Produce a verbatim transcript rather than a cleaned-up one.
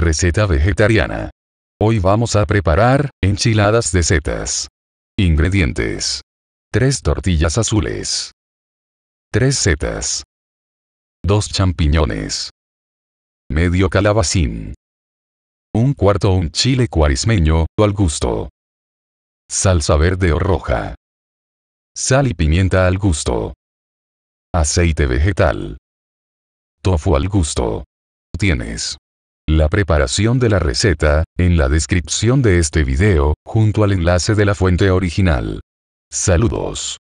Receta vegetariana. Hoy vamos a preparar enchiladas de setas. Ingredientes: tres tortillas azules, tres setas, dos champiñones, medio calabacín, un cuarto un chile cuaresmeño, al gusto, salsa verde o roja, sal y pimienta al gusto, aceite vegetal, tofu al gusto. Tienes la preparación de la receta en la descripción de este video, junto al enlace de la fuente original. Saludos.